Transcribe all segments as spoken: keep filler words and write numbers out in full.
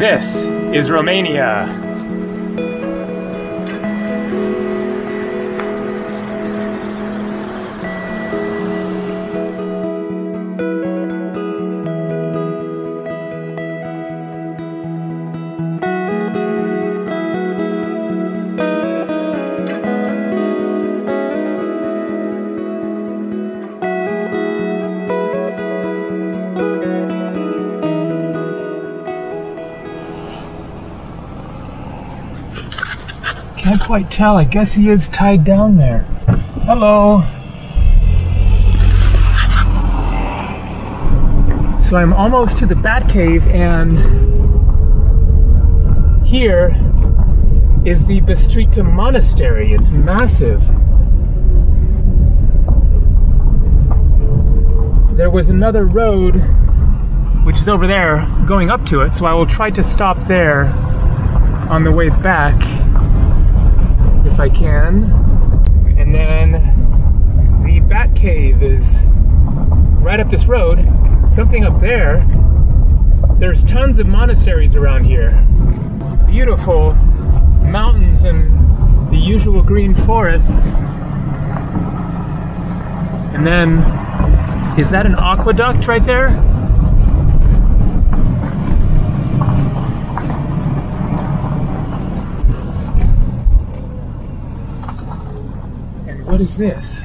This is Romania. Can't quite tell. I guess he is tied down there. Hello. So I'm almost to the Bat Cave, and here is the Bistrita Monastery. It's massive. There was another road which is over there going up to it, so I will try to stop there on the way back. If I can. And then the Bat Cave is right up this road. Something up there. There's tons of monasteries around here. Beautiful mountains and the usual green forests. And then, is that an aqueduct right there? What is this?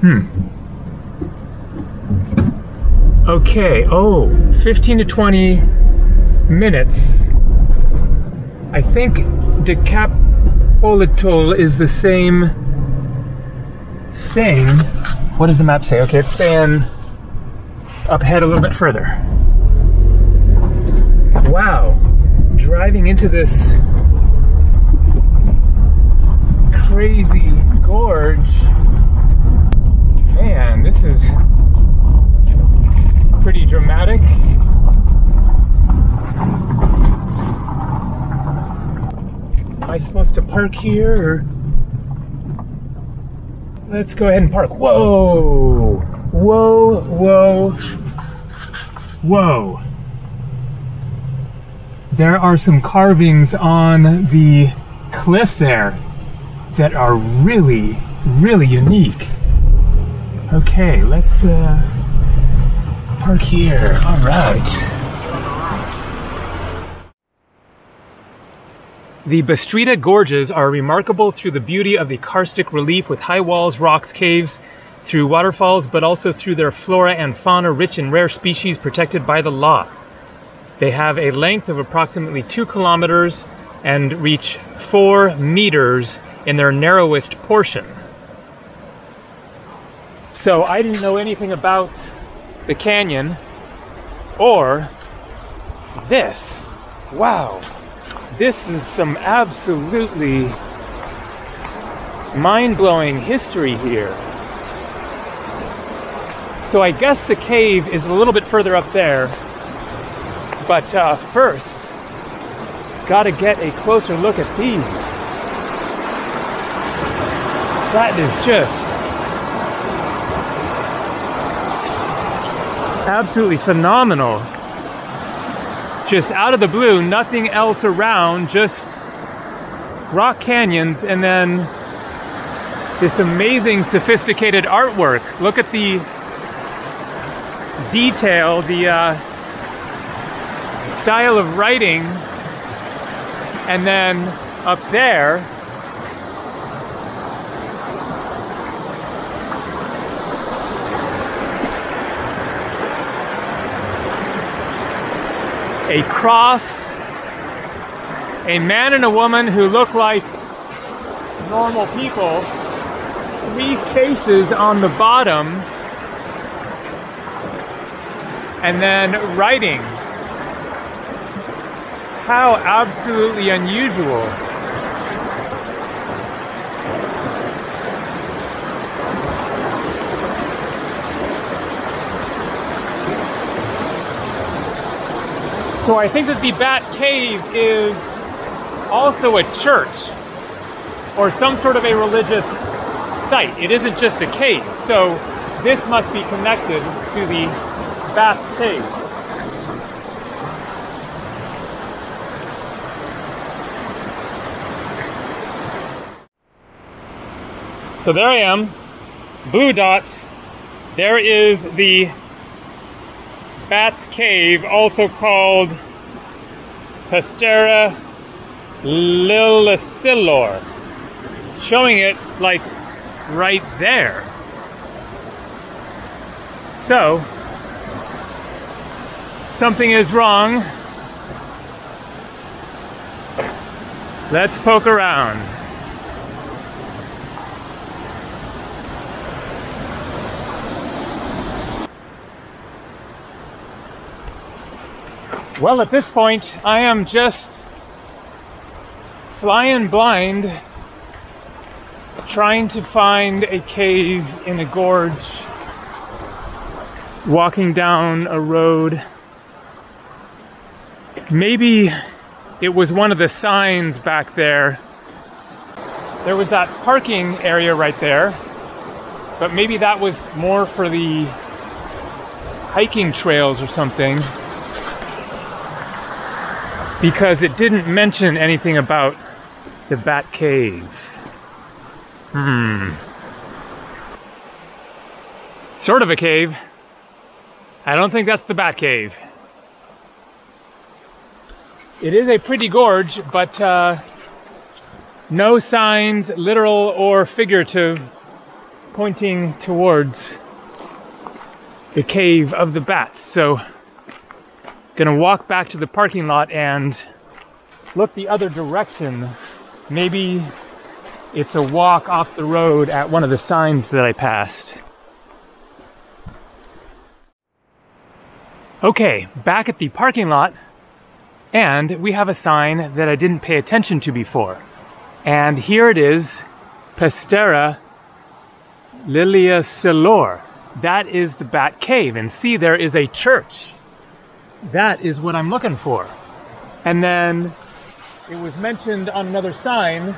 Hmm. Okay, oh, fifteen to twenty minutes. I think Decapolitol is the same thing. What does the map say? Okay, it's saying up ahead a little bit further. Wow. Driving into this crazy gorge, man, this is pretty dramatic. Am I supposed to park here? Or... Let's go ahead and park. Whoa! Whoa, whoa, whoa. There are some carvings on the cliff there that are really, really unique. Okay, let's uh, park here. All right. The Bistrita Gorges are remarkable through the beauty of the karstic relief with high walls, rocks, caves, through waterfalls, but also through their flora and fauna rich in rare species protected by the law. They have a length of approximately two kilometers and reach four meters in their narrowest portion. So I didn't know anything about the canyon or this. Wow, this is some absolutely mind-blowing history here. So I guess the cave is a little bit further up there. But uh, first, gotta get a closer look at these. That is just absolutely phenomenal. Just out of the blue, nothing else around, just rock canyons and then this amazing sophisticated artwork. Look at the detail, the uh, style of writing, and then up there, a cross, a man and a woman who look like normal people, three faces on the bottom, and then writing. How absolutely unusual. So I think that the Bat Cave is also a church or some sort of a religious site. It isn't just a cave. So This must be connected to the Bat Cave. So there I am, blue dots. There is the Bat Cave, also called Peștera Liliecilor, showing it like right there. So, something is wrong. Let's poke around. Well, at this point, I am just flying blind, trying to find a cave in a gorge, walking down a road. Maybe it was one of the signs back there. There was that parking area right there, but maybe that was more for the hiking trails or something, because it didn't mention anything about the Bat Cave. Hmm. Sort of a cave. I don't think that's the Bat Cave. It is a pretty gorge, but uh, no signs, literal or figurative, pointing towards the cave of the bats. So, gonna walk back to the parking lot and look the other direction. Maybe it's a walk off the road at one of the signs that I passed. Okay, back at the parking lot, and we have a sign that I didn't pay attention to before. And here it is, Peștera Liliecilor. That is the Bat Cave, and see, there is a church. That is what I'm looking for. And then it was mentioned on another sign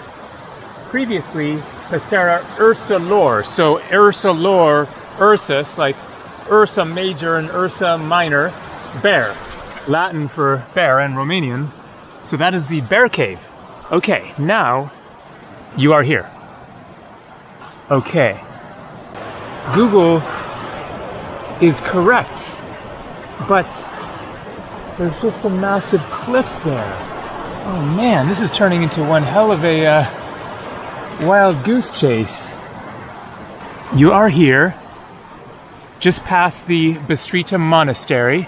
previously, Peștera Urșilor. So Urșilor, Ursus, like Ursa Major and Ursa Minor, bear, Latin for bear in Romanian. So that is the Bear Cave. Okay, now you are here. Okay, Google is correct, but there's just a massive cliff there. Oh man, this is turning into one hell of a uh, wild goose chase. You are here, just past the Bistrita Monastery.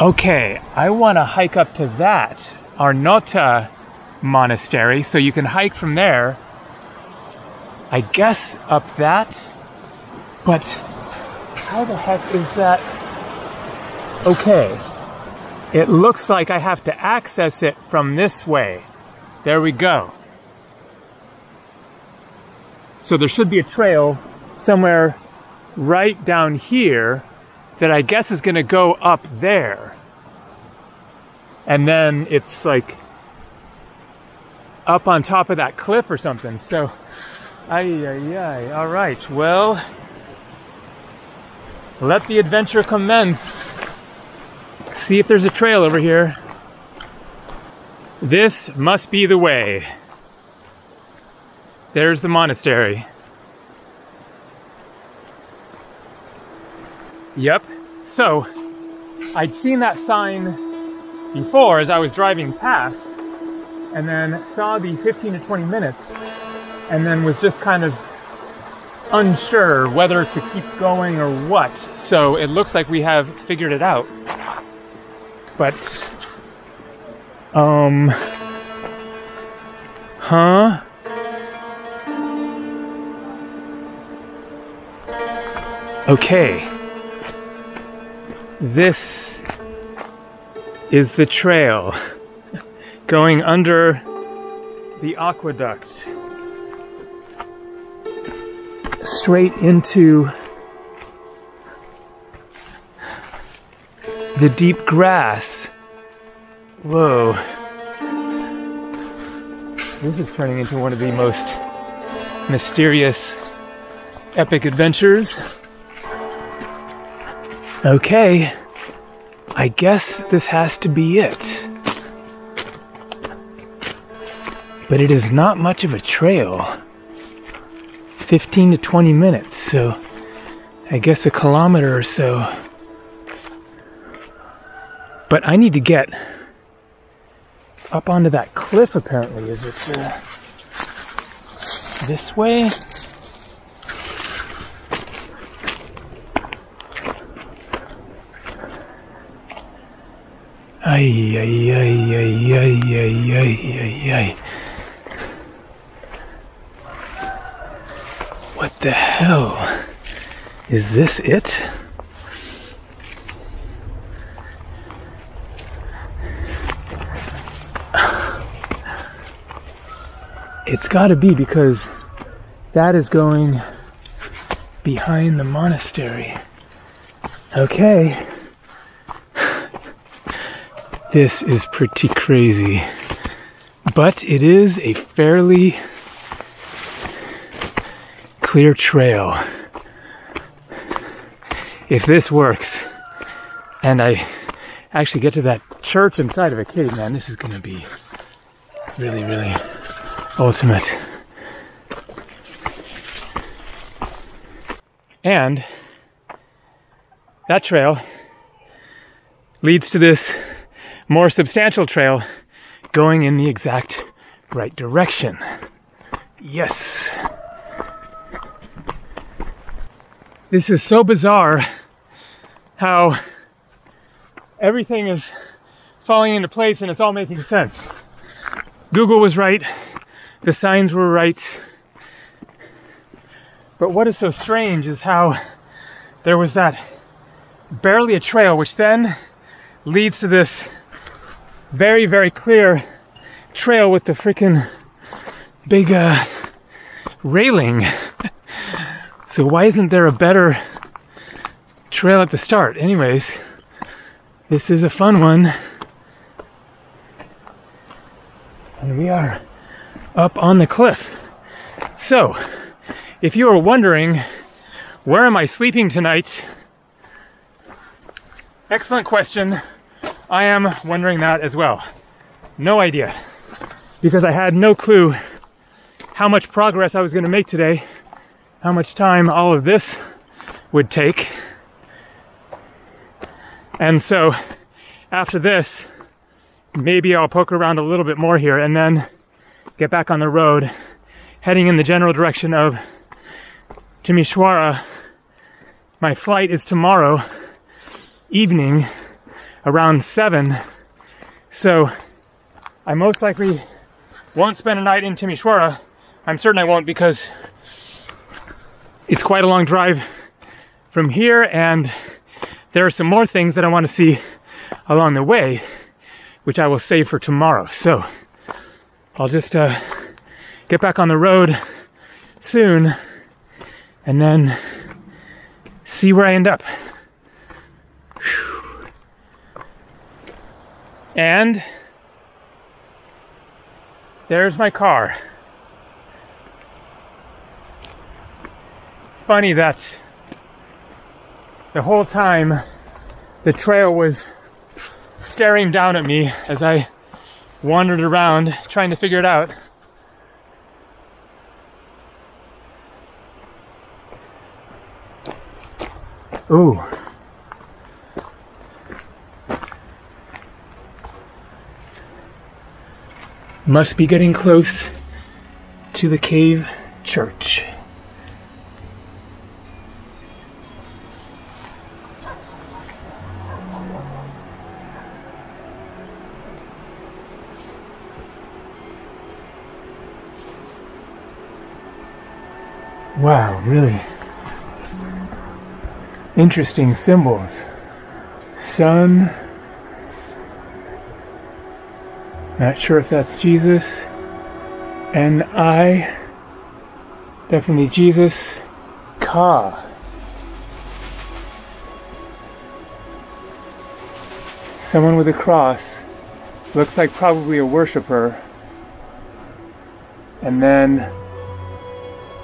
Okay, I want to hike up to that, Arnota Monastery, so you can hike from there, I guess, up that. But how the heck is that? Okay, it looks like I have to access it from this way. There we go. So there should be a trail somewhere right down here that I guess is gonna go up there. And then it's like up on top of that cliff or something. So, ay, ay, ay. All right, well, let the adventure commence. See if there's a trail over here. This must be the way. There's the monastery. Yep, so I'd seen that sign before as I was driving past, and then saw the fifteen to twenty minutes, and then was just kind of unsure whether to keep going or what. So it looks like we have figured it out. But, um, huh? Okay. This is the trail going under the aqueduct straight into the deep grass. Whoa. This is turning into one of the most mysterious epic adventures. Okay, I guess this has to be it. But it is not much of a trail. fifteen to twenty minutes, so I guess a kilometer or so. But I need to get up onto that cliff, apparently. Is it uh, this way? Ay, ay, ay, ay, ay, ay, ay, ay, ay. What the hell? Is this it? It's gotta be, because that is going behind the monastery. Okay. This is pretty crazy. But it is a fairly clear trail. If this works and I actually get to that church inside of a cave, man, this is gonna be really, really ultimate. And that trail leads to this more substantial trail going in the exact right direction. Yes. This is so bizarre how everything is falling into place and it's all making sense. Google was right, the signs were right. But what is so strange is how there was that barely a trail, which then leads to this very, very clear trail with the freaking big uh, railing. So why isn't there a better trail at the start? Anyways, this is a fun one. And we are up on the cliff. So, if you are wondering, where am I sleeping tonight? Excellent question. I am wondering that as well. No idea. Because I had no clue how much progress I was going to make today. How much time all of this would take. And so after this, maybe I'll poke around a little bit more here and then get back on the road, heading in the general direction of Timișoara. My flight is tomorrow evening around seven, so I most likely won't spend a night in Timișoara. I'm certain I won't, because it's quite a long drive from here, and there are some more things that I want to see along the way, which I will save for tomorrow. So I'll just uh, get back on the road soon and then see where I end up. Whew. And there's my car. Funny that the whole time the trail was staring down at me as I wandered around trying to figure it out. Ooh. Must be getting close to the cave church. Wow, really interesting symbols. Sun. Not sure if that's Jesus. And I. Definitely Jesus. Ka. Someone with a cross. Looks like probably a worshiper. And then.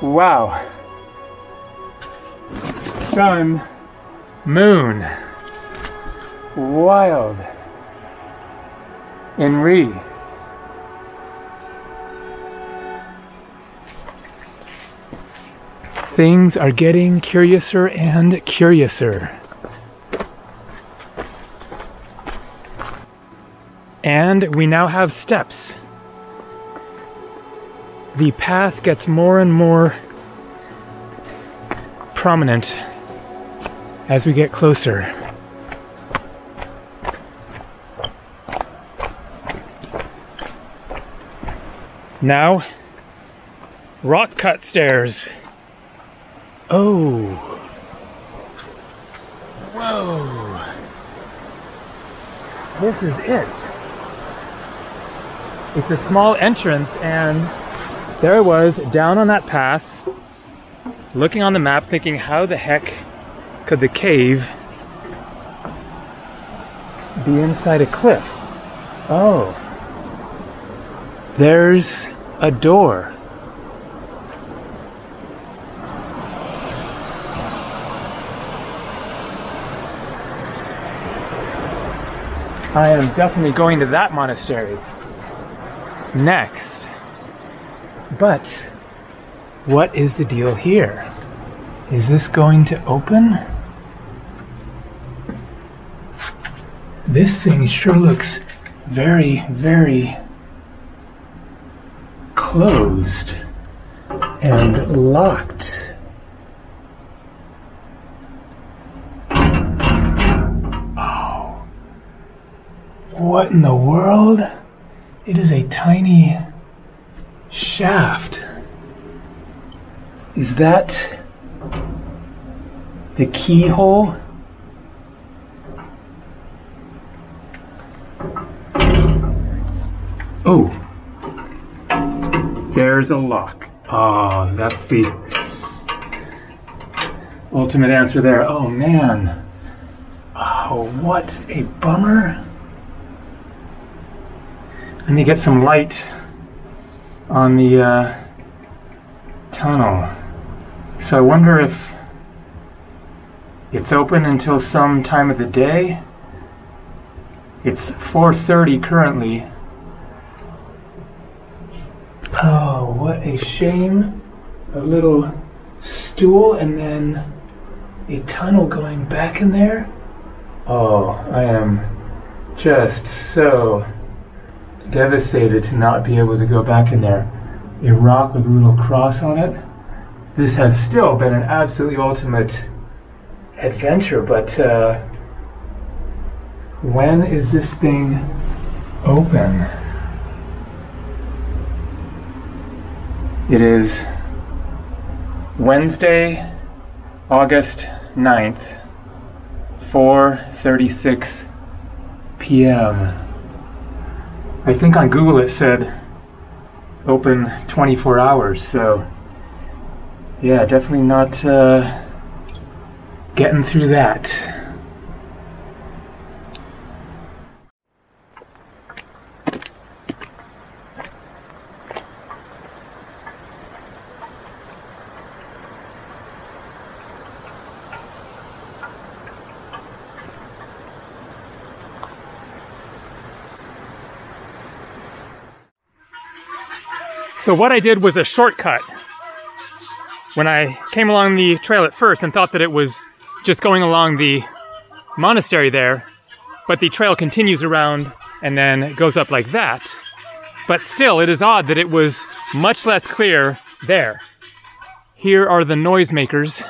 Wow. sun, moon, wild, and re. Things are getting curiouser and curiouser. And we now have steps. The path gets more and more prominent as we get closer. Now, rock cut stairs. Oh, whoa, this is it. It's a small entrance, and there I was down on that path, looking on the map, thinking how the heck could the cave be inside a cliff? Oh, there's a door. I am definitely going to that monastery next. But what is the deal here? Is this going to open? This thing sure looks very, very closed and locked. Oh, what in the world? It is a tiny shaft. Is that the keyhole? Oh, there's a lock. Ah, oh, that's the ultimate answer there. Oh man. Oh, what a bummer. Let me get some light on the uh, tunnel. So I wonder if it's open until some time of the day. It's four thirty currently. Oh, what a shame. A little stool and then a tunnel going back in there. Oh, I am just so devastated to not be able to go back in there. A rock with a little cross on it. This has still been an absolutely ultimate adventure, but uh, when is this thing open? It is Wednesday, August ninth, four thirty-six p m I think on Google it said open twenty-four hours, so yeah, definitely not uh, getting through that. So what I did was a shortcut. When I came along the trail at first and thought that it was just going along the monastery there, but the trail continues around and then goes up like that. But still, it is odd that it was much less clear there. Here are the noisemakers.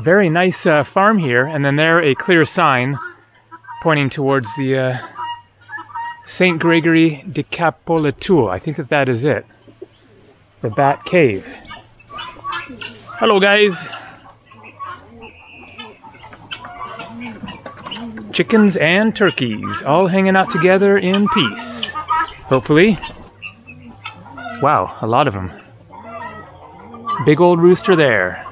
Very nice uh, farm here, and then there a clear sign pointing towards the uh, Saint Gregory de Capoletour. I think that that is it. The Bat Cave. Hello guys. Chickens and turkeys all hanging out together in peace. Hopefully. Wow, a lot of them. Big old rooster there.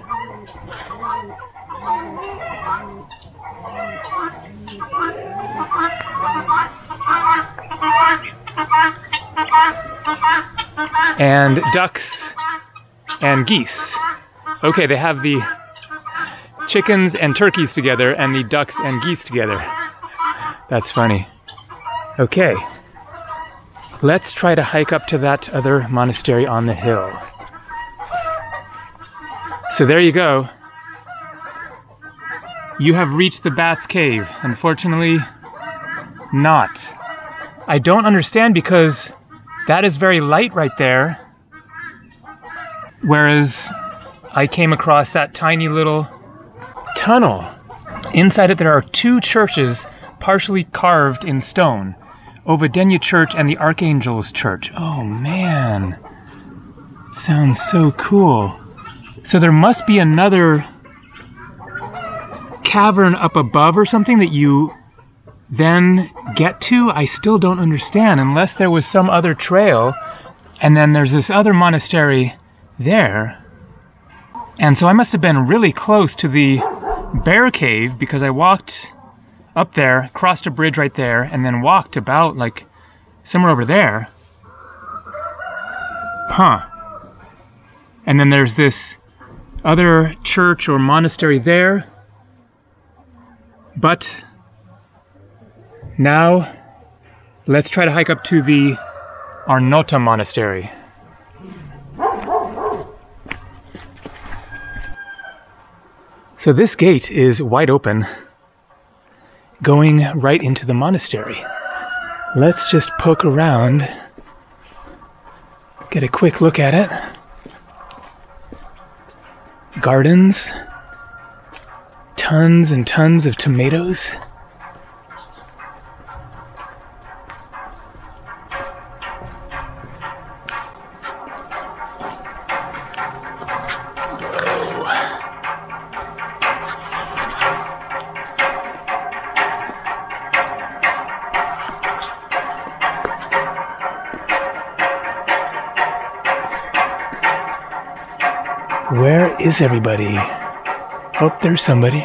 And ducks and geese. Okay, they have the chickens and turkeys together and the ducks and geese together. That's funny. Okay. Let's try to hike up to that other monastery on the hill. So there you go. You have reached the Bat's Cave. Unfortunately, not. I don't understand because that is very light right there. Whereas I came across that tiny little tunnel. Inside it there are two churches partially carved in stone. Ovidenya Church and the Archangel's Church. Oh man, sounds so cool. So there must be another cavern up above or something that you then get to? I still don't understand, unless there was some other trail. And then there's this other monastery there. And so I must have been really close to the Bear Cave because I walked up there, crossed a bridge right there, and then walked about like somewhere over there. Huh. And then there's this other church or monastery there. But now let's try to hike up to the Arnota Monastery. So this gate is wide open, going right into the monastery. Let's just poke around, get a quick look at it. Gardens, tons and tons of tomatoes. Where is everybody? Oh, there's somebody.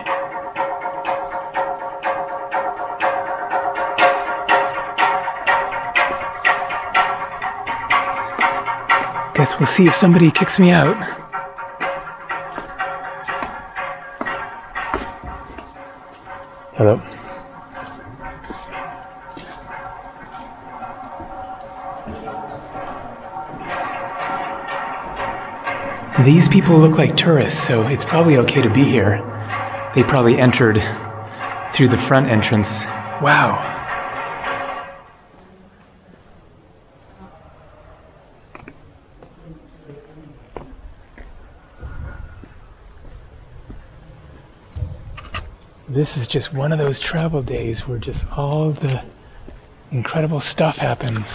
Guess we'll see if somebody kicks me out. Hello. These people look like tourists, so it's probably okay to be here. They probably entered through the front entrance. Wow. This is just one of those travel days where just all the incredible stuff happens.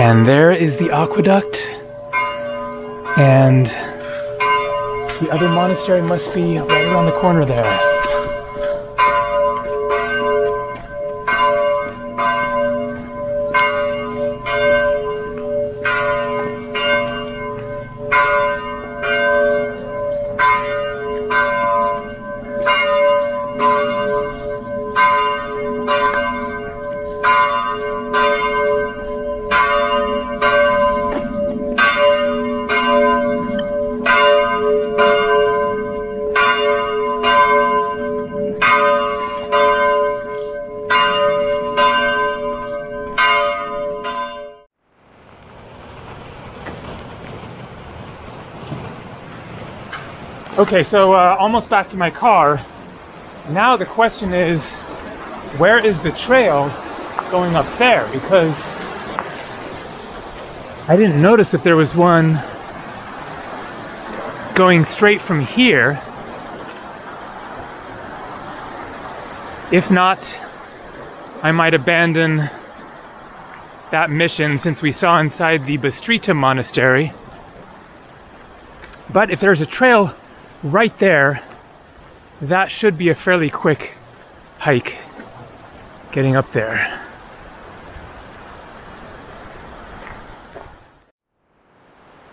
And there is the aqueduct, and the other monastery must be right around the corner there. Okay, so uh, almost back to my car. Now the question is, where is the trail going up there? Because I didn't notice if there was one going straight from here. If not, I might abandon that mission since we saw inside the Bistrita Monastery. But if there's a trail right there, that should be a fairly quick hike getting up there.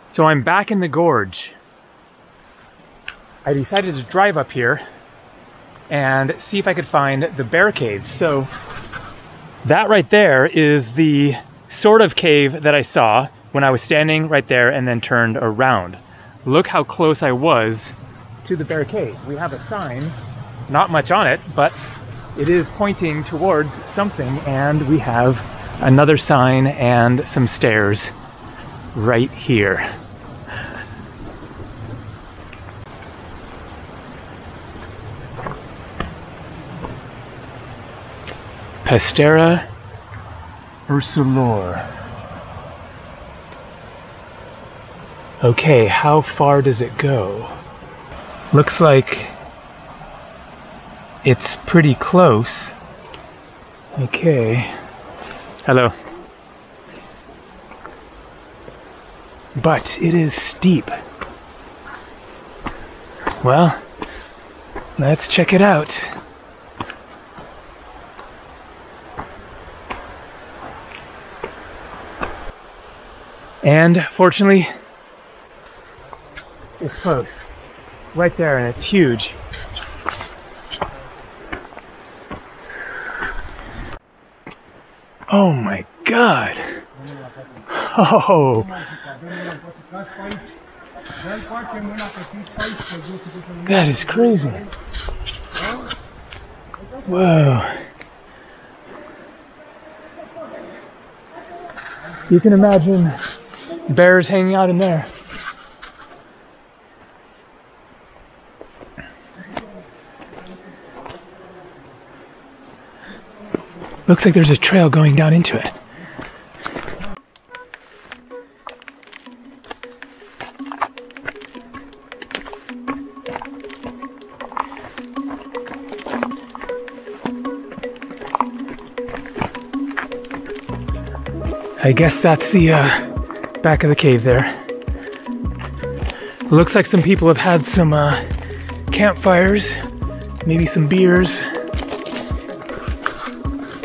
So I'm back in the gorge. I decided to drive up here and see if I could find the bear cave. So that right there is the sort of cave that I saw when I was standing right there and then turned around. Look how close I was to the bear cave. We have a sign, not much on it, but it is pointing towards something, and we have another sign and some stairs right here. Peștera Urșilor. Okay, how far does it go? Looks like it's pretty close. Okay. Hello. But it is steep. Well, let's check it out. And fortunately, it's close. Right there, and it's huge. Oh my god! Oh! That is crazy! Whoa! You can imagine bears hanging out in there. Looks like there's a trail going down into it. I guess that's the uh, back of the cave there. Looks like some people have had some uh, campfires, maybe some beers.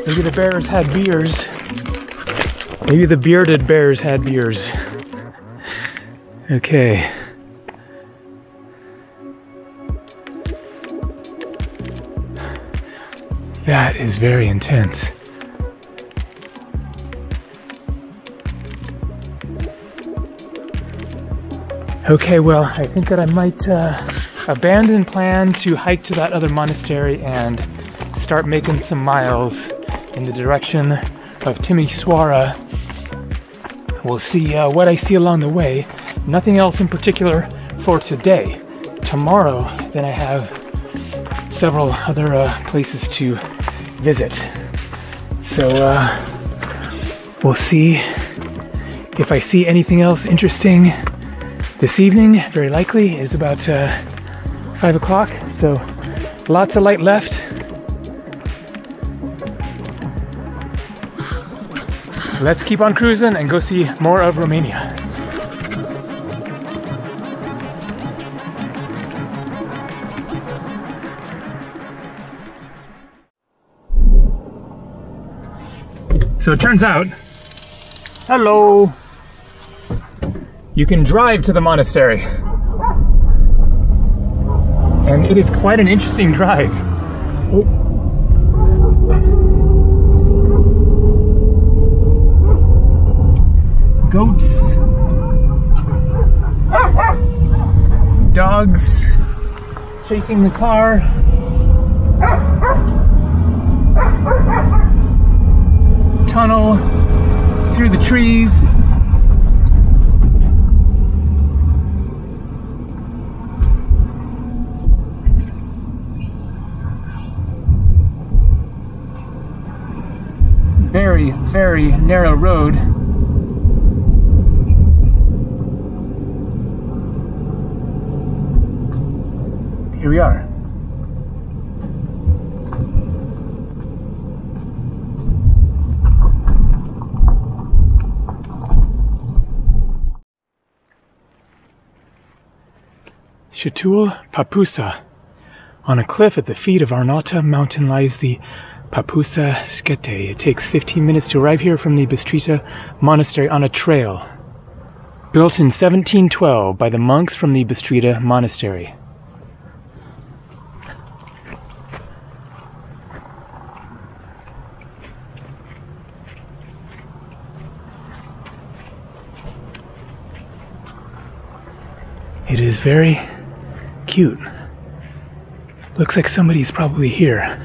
Maybe the bears had beers. Maybe the bearded bears had beers. Okay. That is very intense. Okay, well, I think that I might uh, abandon plan to hike to that other monastery and start making some miles in the direction of Timișoara. We'll see uh, what I see along the way. Nothing else in particular for today. Tomorrow, then I have several other uh, places to visit. So uh, we'll see if I see anything else interesting this evening. Very likely is about uh, five o'clock. So lots of light left. Let's keep on cruising and go see more of Romania. So it turns out, hello, you can drive to the monastery. And it is quite an interesting drive. Oh. Goats, dogs chasing the car. Tunnel through the trees. Very, very narrow road. we are. Chetul Papusa. On a cliff at the feet of Arnota Mountain lies the Papusa Skete. It takes fifteen minutes to arrive here from the Bistrita Monastery on a trail built in seventeen twelve by the monks from the Bistrita Monastery. It is very cute. Looks like somebody's probably here.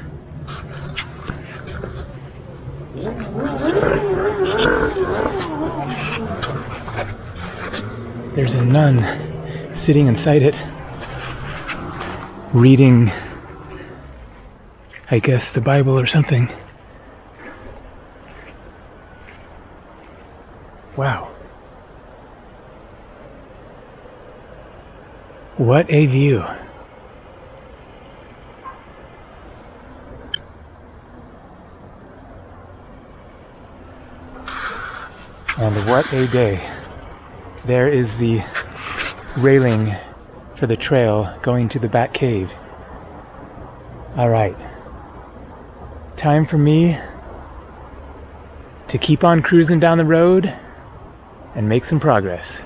There's a nun sitting inside it, reading, I guess, the Bible or something. Wow. What a view. And what a day. There is the railing for the trail going to the Bat Cave. Alright. Time for me to keep on cruising down the road and make some progress.